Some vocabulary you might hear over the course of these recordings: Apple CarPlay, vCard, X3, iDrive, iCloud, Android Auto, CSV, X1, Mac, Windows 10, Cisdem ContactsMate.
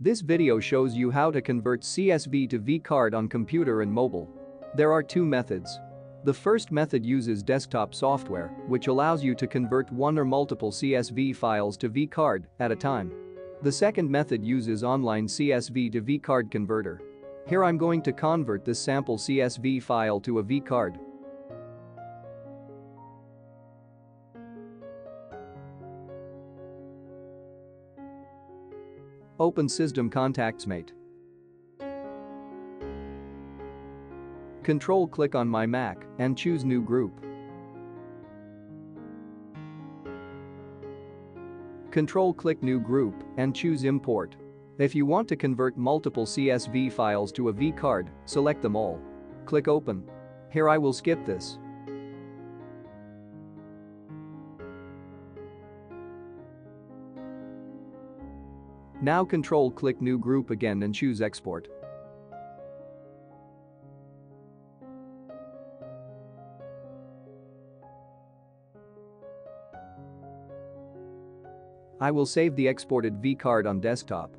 This video shows you how to convert CSV to vCard on computer and mobile. There are two methods. The first method uses desktop software, which allows you to convert one or multiple CSV files to vCard at a time. The second method uses online CSV to vCard converter. Here I'm going to convert this sample CSV file to a vCard. Open Cisdem ContactsMate. Control-click on my Mac and choose New Group. Control-click New Group and choose Import. If you want to convert multiple CSV files to a vCard, select them all. Click Open. Here I will skip this. Now Control-click New Group again and choose Export. I will save the exported vCard on desktop.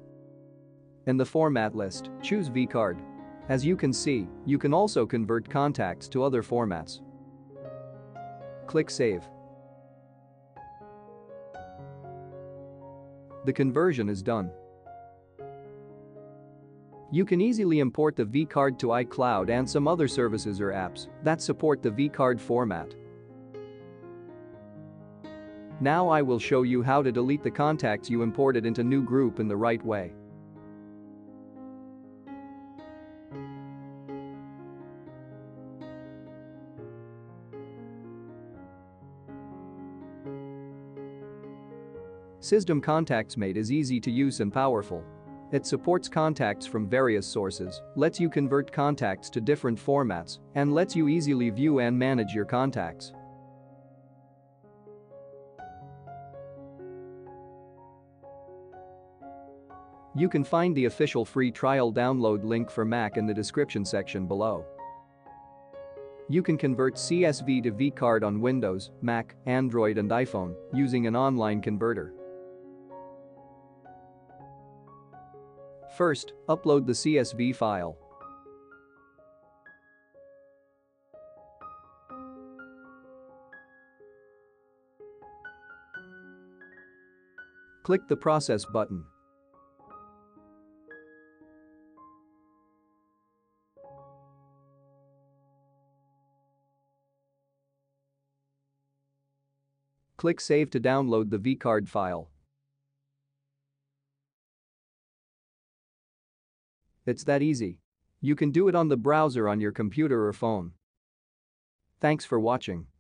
In the format list, choose vCard. As you can see, you can also convert contacts to other formats. Click Save. The conversion is done. You can easily import the vCard to iCloud and some other services or apps that support the vCard format. Now I will show you how to delete the contacts you imported into new group in the right way. Cisdem ContactsMate is easy to use and powerful. It supports contacts from various sources, lets you convert contacts to different formats, and lets you easily view and manage your contacts. You can find the official free trial download link for Mac in the description section below. You can convert CSV to vCard on Windows, Mac, Android, and iPhone using an online converter. First, upload the CSV file. Click the Process button. Click Save to download the vCard file. It's that easy. You can do it on the browser on your computer or phone. Thanks for watching.